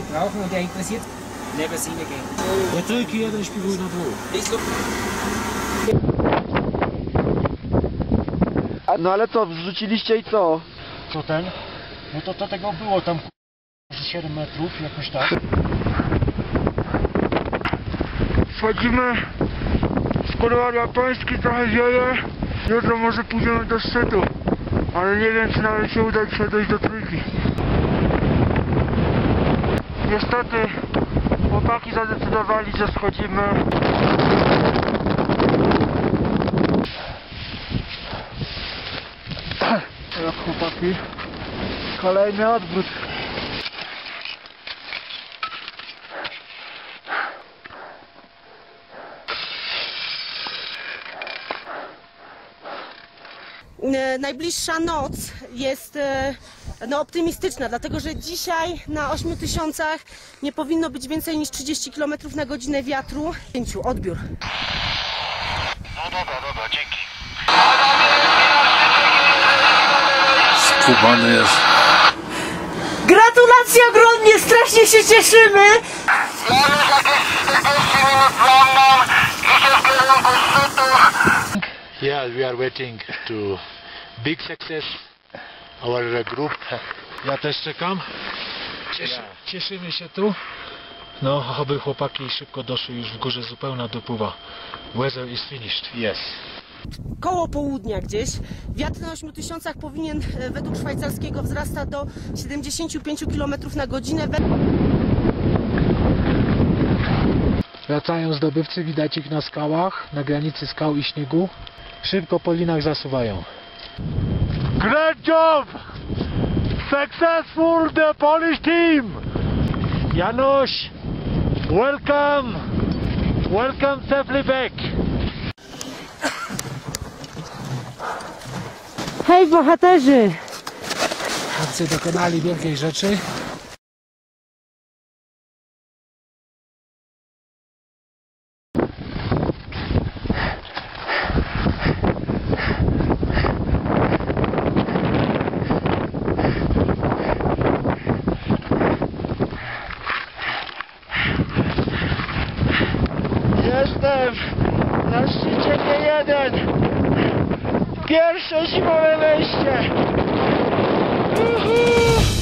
mit brauchen und der interessiert, never seen again. Ja, Türkiye'de hiçbir huyuna było. No ale co, wrzuciliście i co? Co ten? No to tego było tam 7 metrów, jakoś tak. Wchodzimy z Podwal Japoński, trochę wieje. Jutro może pójdziemy do szczytu, ale nie wiem, czy nawet się uda dzisiaj dojść do trójki. Niestety chłopaki zadecydowali, że schodzimy. Teraz chłopaki, kolejny odwrót. Najbliższa noc jest no, optymistyczna, dlatego że dzisiaj na 8000 nie powinno być więcej niż 30 km na godzinę wiatru. Odbiór. No dobra, dzięki. Skubany jest. Gratulacje ogromnie, strasznie się cieszymy. Mamy jakieś 40 minut nam, dzisiaj w kierunku szczytu. Yeah, we are waiting to big success our group. Ja też czekam. Cieszymy się tu. No, oby chłopaki szybko doszły, już w górze zupełna dopływa. Weather is finished. Yes. Koło południa gdzieś. Wiatr na 8000 powinien według szwajcarskiego wzrasta do 75 km na godzinę. Wracają zdobywcy, widać ich na skałach, na granicy skał i śniegu. Szybko po linach zasuwają. Great job! Successful the Polish team! Janusz, welcome! Welcome safely back! Hej bohaterzy! Chłopcy dokonali wielkiej rzeczy. Na szczycie G1 pierwsze zimowe wejście.